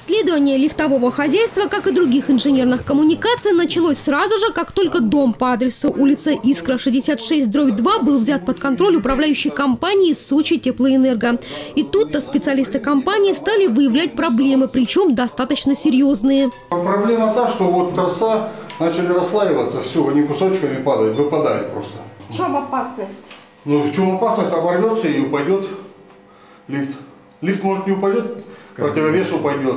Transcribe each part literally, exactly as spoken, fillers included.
Обследование лифтового хозяйства, как и других инженерных коммуникаций, началось сразу же, как только дом по адресу улица Искра шестьдесят шесть дробь два был взят под контроль управляющей компании «Сочитеплоэнерго». И тут-то специалисты компании стали выявлять проблемы, причем достаточно серьезные. Проблема та, что вот троса начали расслаиваться, все, они кусочками падают, выпадает просто. В чем опасность? Ну, в чем опасность? Оборвется и упадет лифт. Лифт, может, не упадет, противовес упадет.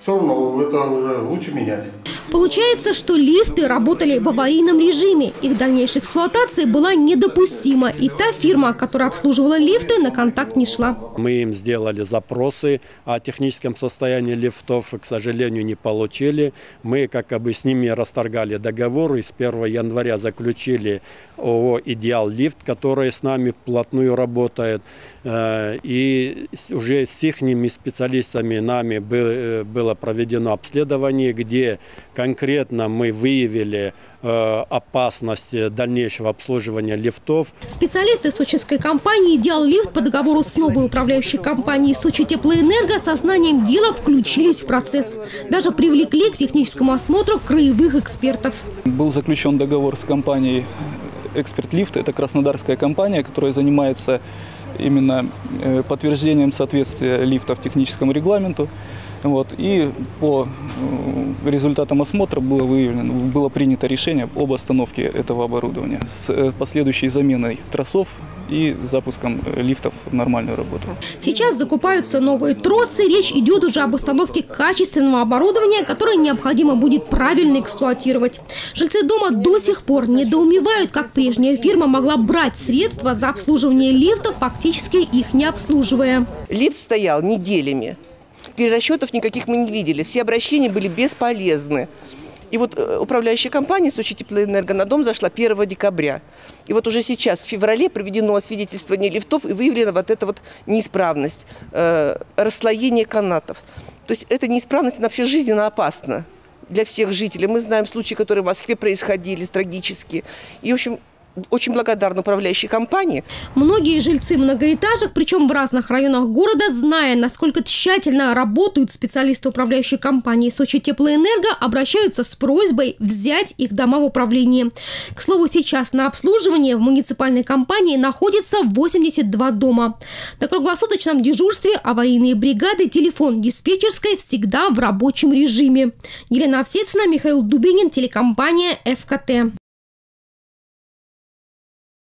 Все равно это уже лучше менять. Получается, что лифты работали в аварийном режиме. Их дальнейшая эксплуатация была недопустима. И та фирма, которая обслуживала лифты, на контакт не шла. Мы им сделали запросы о техническом состоянии лифтов. К сожалению, не получили. Мы как бы с ними расторгали договор. И с первого января заключили ООО «Идеал-лифт», которая с нами вплотную работает. И уже с их специалистами нами было проведено обследование, где конкретно мы выявили опасность дальнейшего обслуживания лифтов. Специалисты сочинской компании «Диаллифт» по договору с новой управляющей компанией «Сочитеплоэнерго» со знанием дела включились в процесс. Даже привлекли к техническому осмотру краевых экспертов. Был заключен договор с компанией «Эксперт Лифт». Это краснодарская компания, которая занимается именно подтверждением соответствия лифтов техническому регламенту. Вот, и по результатам осмотра было выявлено, было принято решение об остановке этого оборудования с последующей заменой тросов и запуском лифтов в нормальную работу. Сейчас закупаются новые тросы. Речь идет уже об установке качественного оборудования, которое необходимо будет правильно эксплуатировать. Жильцы дома до сих пор недоумевают, как прежняя фирма могла брать средства за обслуживание лифтов, фактически их не обслуживая. Лифт стоял неделями. Перерасчетов никаких мы не видели. Все обращения были бесполезны. И вот управляющая компания «Сочитеплоэнерго» на дом зашла первого декабря. И вот уже сейчас, в феврале, проведено освидетельствование лифтов и выявлена вот эта вот неисправность, э, расслоение канатов. То есть эта неисправность вообще жизненно опасна для всех жителей. Мы знаем случаи, которые в Москве происходили, трагические. И, в общем, очень благодарна управляющей компании. Многие жильцы многоэтажек, причем в разных районах города, зная, насколько тщательно работают специалисты управляющей компании «Сочитеплоэнерго», обращаются с просьбой взять их дома в управление. К слову, сейчас на обслуживание в муниципальной компании находится восемьдесят два дома. На круглосуточном дежурстве аварийные бригады, телефон диспетчерской всегда в рабочем режиме. Елена Авсецина, Михаил Дубинин, телекомпания «ФКТ».